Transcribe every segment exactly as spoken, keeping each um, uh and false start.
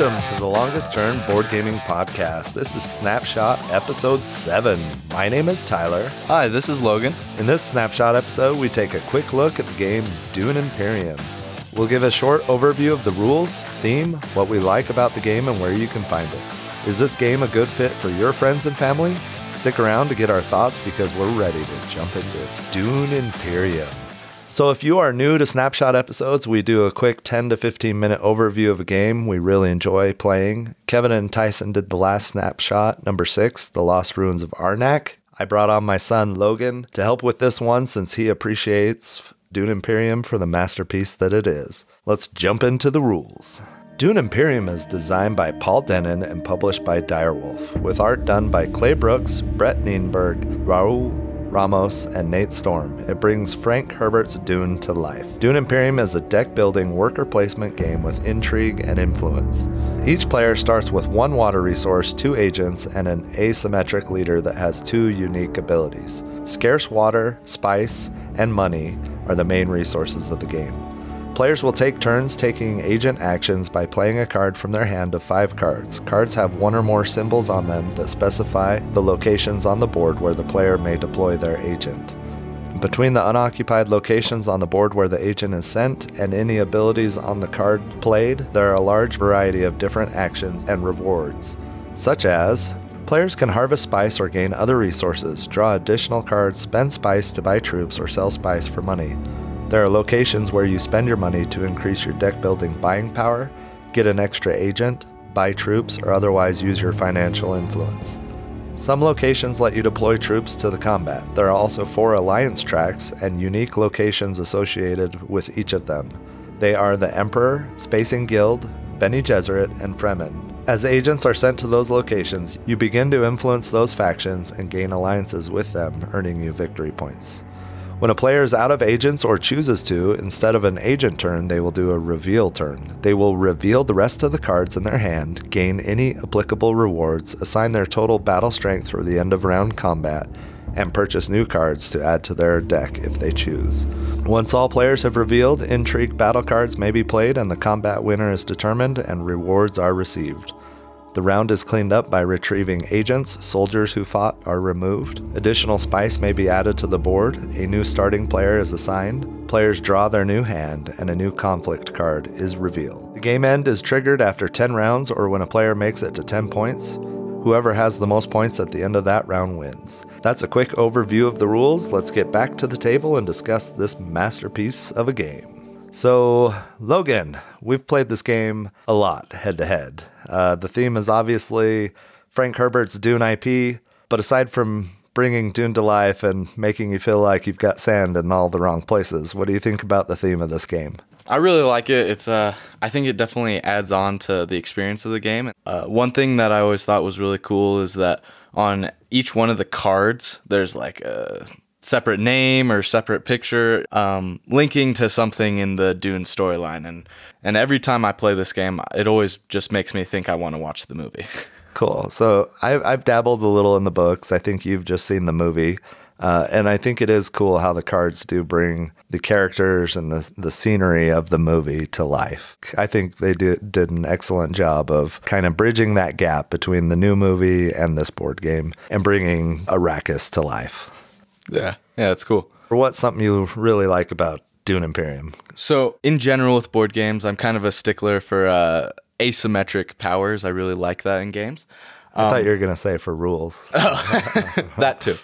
Welcome to The Longest Turn Board Gaming Podcast. This is Snapshot Episode seven. My name is Tyler. Hi, this is Logan. In this Snapshot episode, we take a quick look at the game Dune Imperium. We'll give a short overview of the rules, theme, what we like about the game, and where you can find it. Is this game a good fit for your friends and family? Stick around to get our thoughts because we're ready to jump into Dune Imperium. So if you are new to Snapshot episodes, we do a quick ten to fifteen minute overview of a game we really enjoy playing. Kevin and Tyson did the last Snapshot, number six, The Lost Ruins of Arnak. I brought on my son, Logan, to help with this one since he appreciates Dune Imperium for the masterpiece that it is. Let's jump into the rules. Dune Imperium is designed by Paul Dennen and published by Direwolf, with art done by Clay Brooks, Brett Nienberg, Raoul Ramos, and Nate Storm. It brings Frank Herbert's Dune to life. Dune Imperium is a deck-building worker placement game with intrigue and influence. Each player starts with one water resource, two agents, and an asymmetric leader that has two unique abilities. Scarce water, spice, and money are the main resources of the game. Players will take turns taking agent actions by playing a card from their hand of five cards. Cards have one or more symbols on them that specify the locations on the board where the player may deploy their agent. Between the unoccupied locations on the board where the agent is sent and any abilities on the card played, there are a large variety of different actions and rewards, such as players can harvest spice or gain other resources, draw additional cards, spend spice to buy troops, or sell spice for money. There are locations where you spend your money to increase your deck building buying power, get an extra agent, buy troops, or otherwise use your financial influence. Some locations let you deploy troops to the combat. There are also four alliance tracks and unique locations associated with each of them. They are the Emperor, Spacing Guild, Bene Gesserit, and Fremen. As agents are sent to those locations, you begin to influence those factions and gain alliances with them, earning you victory points. When a player is out of agents or chooses to, instead of an agent turn, they will do a reveal turn. They will reveal the rest of the cards in their hand, gain any applicable rewards, assign their total battle strength through the end of round combat, and purchase new cards to add to their deck if they choose. Once all players have revealed, intrigue battle cards may be played and the combat winner is determined and rewards are received. The round is cleaned up by retrieving agents, soldiers who fought are removed, additional spice may be added to the board, a new starting player is assigned, players draw their new hand, and a new conflict card is revealed. The game end is triggered after ten rounds or when a player makes it to ten points. Whoever has the most points at the end of that round wins. That's a quick overview of the rules. Let's get back to the table and discuss this masterpiece of a game. So, Logan, we've played this game a lot head-to-head. Uh, the theme is obviously Frank Herbert's Dune I P, but aside from bringing Dune to life and making you feel like you've got sand in all the wrong places, what do you think about the theme of this game? I really like it. It's uh, I think it definitely adds on to the experience of the game. Uh, one thing that I always thought was really cool is that on each one of the cards, there's like a separate name or separate picture um, linking to something in the Dune storyline. And, and every time I play this game, it always just makes me think I want to watch the movie. Cool. So I've, I've dabbled a little in the books. I think you've just seen the movie. Uh, and I think it is cool how the cards do bring the characters and the, the scenery of the movie to life. I think they do, did an excellent job of kind of bridging that gap between the new movie and this board game and bringing Arrakis to life. Yeah, yeah, it's cool. What's something you really like about Dune Imperium? So, in general with board games, I'm kind of a stickler for uh, asymmetric powers. I really like that in games. Um, I thought you were going to say for rules. Oh, that too.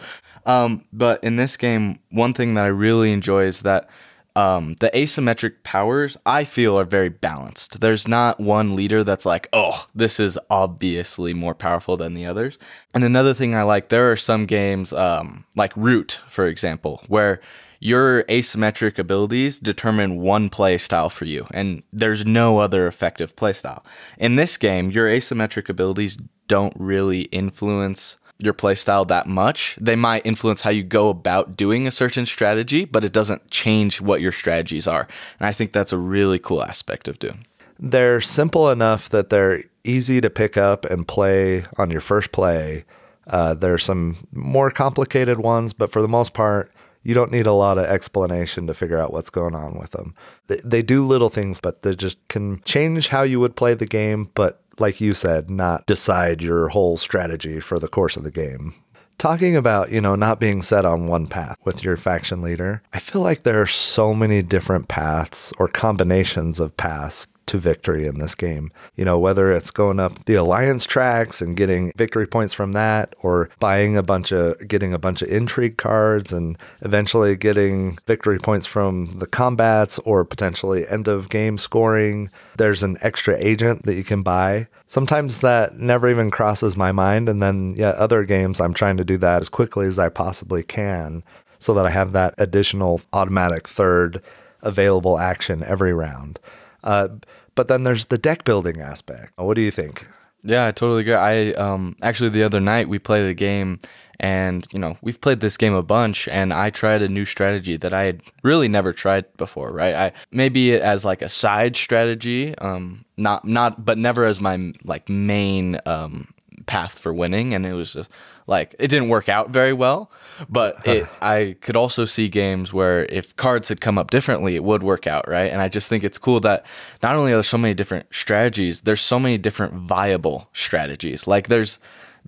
Um, but in this game, one thing that I really enjoy is that um, the asymmetric powers, I feel, are very balanced. There's not one leader that's like, oh, this is obviously more powerful than the others. And another thing I like, there are some games um, like Root, for example, where your asymmetric abilities determine one play style for you, and there's no other effective play style. In this game, your asymmetric abilities don't really influence your playstyle that much. They might influence how you go about doing a certain strategy, but it doesn't change what your strategies are. And I think that's a really cool aspect of Dune. They're simple enough that they're easy to pick up and play on your first play. Uh, there are some more complicated ones, but for the most part, you don't need a lot of explanation to figure out what's going on with them. They, they do little things, but they just can change how you would play the game, but like you said, not decide your whole strategy for the course of the game. Talking about, you know, not being set on one path with your faction leader, I feel like there are so many different paths or combinations of paths to victory in this game. You know, whether it's going up the alliance tracks and getting victory points from that, or buying a bunch of, getting a bunch of intrigue cards and eventually getting victory points from the combats, or potentially end of game scoring. There's an extra agent that you can buy. Sometimes that never even crosses my mind. And then yeah, other games, I'm trying to do that as quickly as I possibly can so that I have that additional automatic third available action every round. Uh, but then there's the deck building aspect. What do you think? Yeah, I totally agree. I um, actually, the other night we played a game, and you know, we've played this game a bunch, and I tried a new strategy that I had really never tried before, right? I maybe as like a side strategy, um, not not, but never as my like main um, path for winning. And it was just, like, it didn't work out very well, but it, I could also see games where if cards had come up differently, it would work out, right? And I just think it's cool that not only are there so many different strategies, there's so many different viable strategies. Like there's,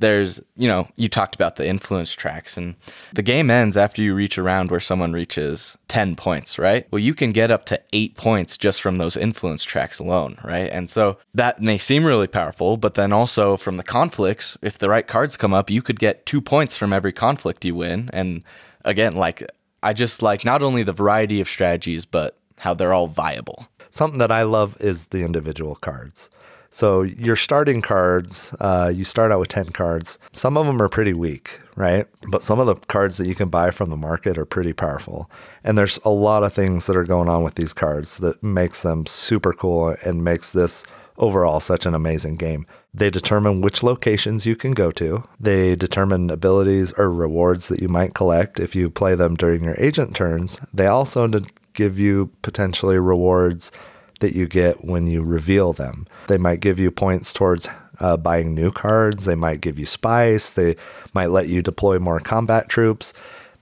there's, you know, you talked about the influence tracks, and the game ends after you reach a round where someone reaches ten points, right? Well, you can get up to eight points just from those influence tracks alone, right? And so that may seem really powerful, but then also from the conflicts, if the right cards come up, you could get Get two points from every conflict you win. And again, like, I just like not only the variety of strategies, but how they're all viable. Something that I love is the individual cards. So your starting cards, uh, you start out with ten cards. Some of them are pretty weak, right? But some of the cards that you can buy from the market are pretty powerful. And there's a lot of things that are going on with these cards that makes them super cool and makes this overall such an amazing game. They determine which locations you can go to. They determine abilities or rewards that you might collect if you play them during your agent turns. They also give you potentially rewards that you get when you reveal them. They might give you points towards uh, buying new cards. They might give you spice. They might let you deploy more combat troops.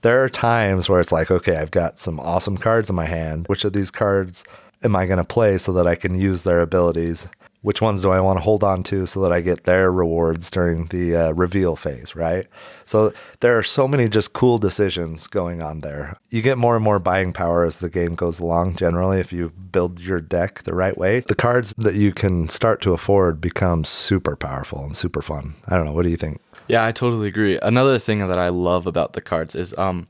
There are times where it's like, okay, I've got some awesome cards in my hand. Which of these cards am I going to play so that I can use their abilities? Which ones do I want to hold on to so that I get their rewards during the uh, reveal phase, right? So there are so many just cool decisions going on there. You get more and more buying power as the game goes along, generally, if you build your deck the right way. The cards that you can start to afford become super powerful and super fun. I don't know. What do you think? Yeah, I totally agree. Another thing that I love about the cards is um,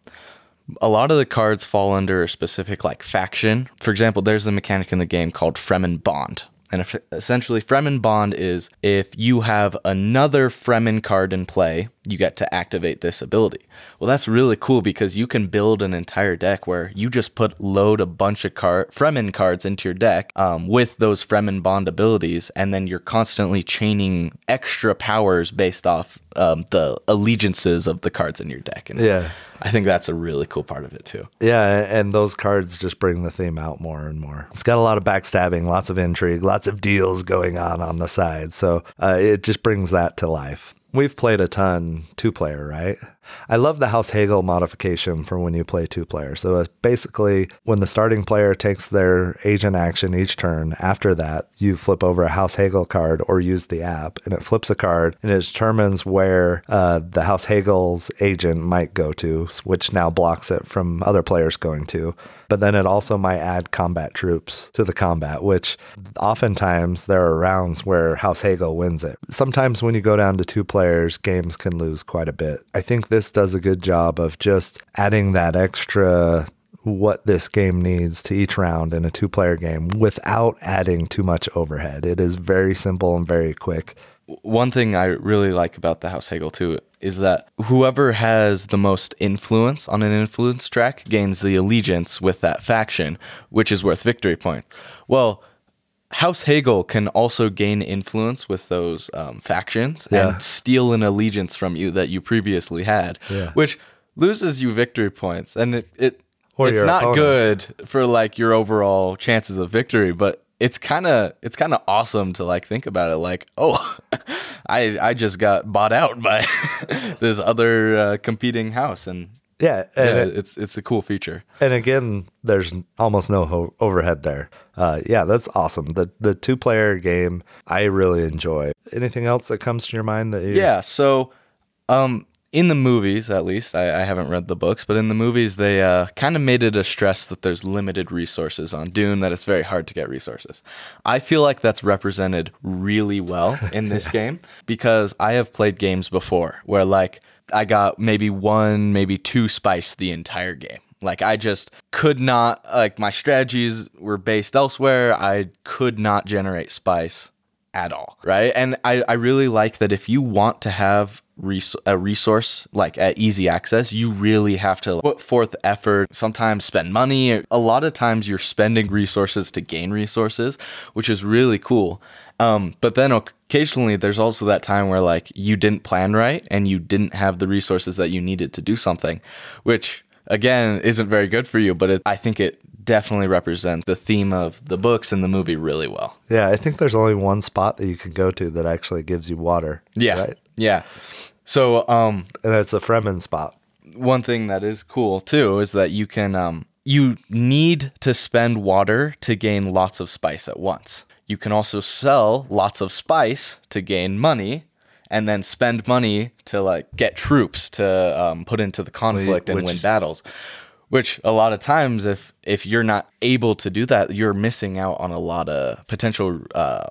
a lot of the cards fall under a specific like faction. For example, there's a mechanic in the game called Fremen Bond. And if, essentially, Fremen Bond is if you have another Fremen card in play, you get to activate this ability. Well, that's really cool because you can build an entire deck where you just put load a bunch of card, Fremen cards into your deck um, with those Fremen Bond abilities, and then you're constantly chaining extra powers based off um, the allegiances of the cards in your deck. And yeah, I think that's a really cool part of it too. Yeah, and those cards just bring the theme out more and more. It's got a lot of backstabbing, lots of intrigue, lots of deals going on on the side. So uh, it just brings that to life. We've played a ton two-player, right? I love the House Hagel modification for when you play two-player. So basically, when the starting player takes their agent action each turn, after that, you flip over a House Hagel card or use the app, and it flips a card, and it determines where uh, the House Hagel's agent might go to, which now blocks it from other players going to. But then it also might add combat troops to the combat, which oftentimes there are rounds where House Hagel wins it. Sometimes when you go down to two players, games can lose quite a bit. I think this does a good job of just adding that extra what this game needs to each round in a two-player game without adding too much overhead. It is very simple and very quick. One thing I really like about the House Hagel too is that whoever has the most influence on an influence track gains the allegiance with that faction, which is worth victory points. Well, House Hagel can also gain influence with those um, factions yeah. and steal an allegiance from you that you previously had, yeah. which loses you victory points. And it, it it's not opponent. good for like your overall chances of victory, but it's kind of it's kind of awesome to like think about it. Like, oh, I I just got bought out by this other uh, competing house, and Yeah, and yeah, it, it's it's a cool feature. And again, there's almost no ho overhead there. Uh, yeah, that's awesome. The the two player game I really enjoy. Anything else that comes to your mind that you? Yeah, so um, in the movies, at least I, I haven't read the books, but in the movies they uh, kind of made it a stress that there's limited resources on Dune, that it's very hard to get resources. I feel like that's represented really well in this yeah. game, because I have played games before where like, I got maybe one, maybe two spice the entire game. Like I just could not, like my strategies were based elsewhere. I could not generate spice at all, right? And I, I really like that if you want to have res a resource like at easy access, you really have to put forth effort, sometimes spend money. A lot of times you're spending resources to gain resources, which is really cool. Um, but then occasionally there's also that time where like you didn't plan right and you didn't have the resources that you needed to do something, which again isn't very good for you, but it, I think it definitely represents the theme of the books and the movie really well. Yeah, I think there's only one spot that you can go to that actually gives you water. Yeah, right? Yeah. So, um, and it's a Fremen spot. One thing that is cool too is that you can, um, you need to spend water to gain lots of spice at once. You can also sell lots of spice to gain money, and then spend money to like get troops to um, put into the conflict and which, win battles. Which a lot of times, if if you're not able to do that, you're missing out on a lot of potential uh,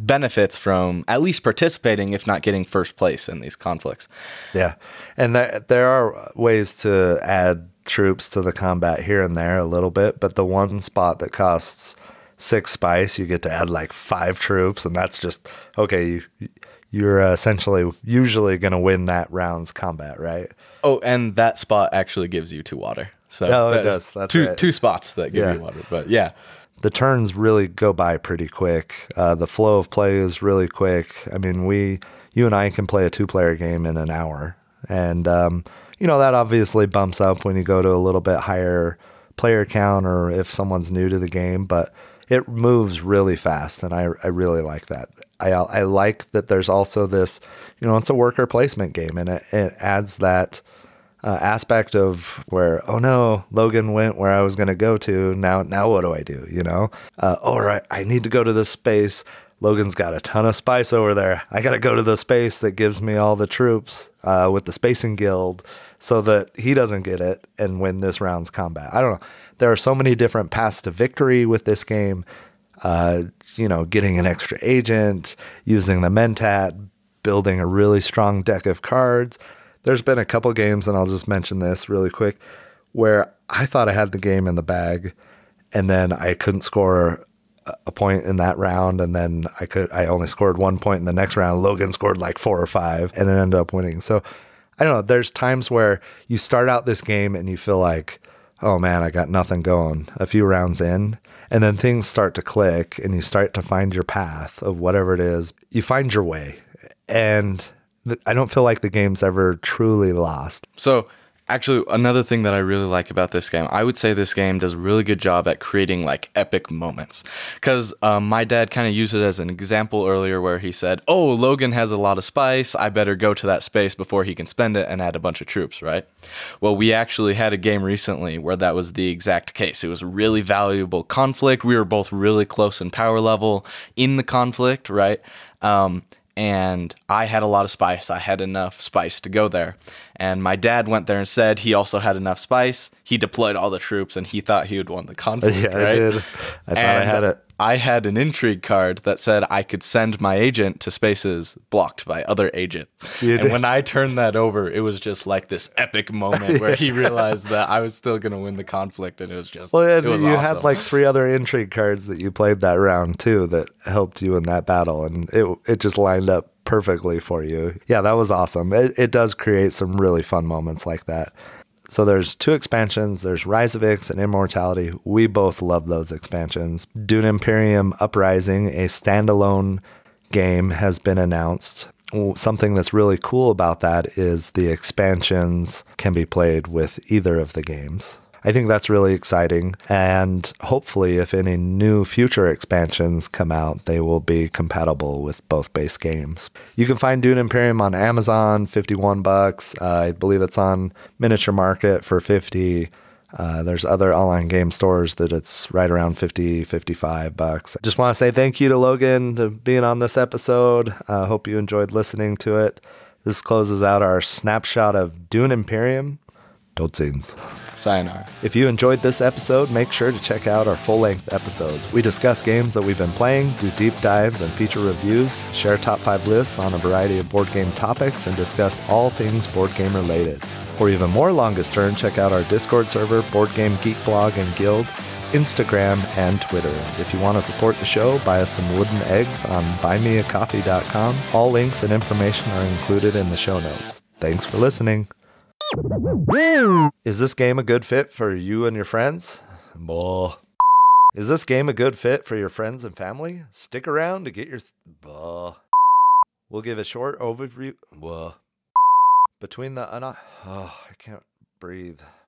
benefits from at least participating, if not getting first place in these conflicts. Yeah, and there there are ways to add troops to the combat here and there a little bit, but the one spot that costs six spice, you get to add like five troops, and that's just okay. You, you're essentially usually going to win that round's combat, right? Oh, and that spot actually gives you two water. So no, it does. That's two, right. Two spots that give yeah. you water, but yeah, the turns really go by pretty quick. Uh, the flow of play is really quick. I mean, we, you and I can play a two-player game in an hour, and um, you know that obviously bumps up when you go to a little bit higher player count or if someone's new to the game, but it moves really fast, and I, I really like that. I, I like that there's also this, you know, it's a worker placement game, and it, it adds that uh, aspect of where, oh no, Logan went where I was going to go to. Now, now what do I do? You know, uh, all right, I need to go to this space. Logan's got a ton of spice over there. I got to go to the space that gives me all the troops uh, with the spacing guild so that he doesn't get it and win this round's combat. I don't know. There are so many different paths to victory with this game. Uh, you know, getting an extra agent, using the Mentat, building a really strong deck of cards. There's been a couple games, and I'll just mention this really quick, where I thought I had the game in the bag, and then I couldn't score a point in that round, and then I could I only scored one point in the next round. Logan scored like four or five, and then ended up winning. So I don't know. There's times where you start out this game and you feel like, oh man, I got nothing going a few rounds in. And then things start to click and you start to find your path of whatever it is. You find your way. And I don't feel like the game's ever truly lost. So actually, another thing that I really like about this game, I would say this game does a really good job at creating like epic moments. Because um, my dad kind of used it as an example earlier where he said, oh, Logan has a lot of spice. I better go to that space before he can spend it and add a bunch of troops, right? Well, we actually had a game recently where that was the exact case. It was a really valuable conflict. We were both really close in power level in the conflict, right? Um, And I had a lot of spice. I had enough spice to go there. And my dad went there and said he also had enough spice. He deployed all the troops, and he thought he had won the conflict. Yeah, right? I did. I thought and I had it. I had an intrigue card that said I could send my agent to spaces blocked by other agents. You and did. When I turned that over, it was just like this epic moment yeah. where he realized that I was still going to win the conflict, and it was just well, it was you awesome. Had like three other intrigue cards that you played that round too that helped you in that battle, and it it just lined up perfectly for you. Yeah, that was awesome. It it does create some really fun moments like that. So there's two expansions. There's Rise of Ix and Immortality. We both love those expansions. Dune Imperium Uprising, a standalone game, has been announced. Something that's really cool about that is the expansions can be played with either of the games. I think that's really exciting. And hopefully if any new future expansions come out, they will be compatible with both base games. You can find Dune Imperium on Amazon, fifty-one bucks. Uh, I believe it's on Miniature Market for fifty. Uh, there's other online game stores that it's right around fifty, fifty-five bucks. I just want to say thank you to Logan for being on this episode. I uh, hope you enjoyed listening to it. This closes out our snapshot of Dune Imperium. Totsins. Sayonara. If you enjoyed this episode, make sure to check out our full-length episodes. We discuss games that we've been playing, do deep dives and feature reviews, share top five lists on a variety of board game topics, and discuss all things board game related. For even more Longest Turn, check out our Discord server, Board Game Geek blog and guild, Instagram, and Twitter. If you want to support the show, buy us some wooden eggs on buy me a coffee dot com. All links and information are included in the show notes. Thanks for listening. Is this game a good fit for you and your friends? Bull. Is this game a good fit for your friends and family? Stick around to get your... Th Bull. We'll give a short overview... Bull. Between the... Un oh, I can't breathe.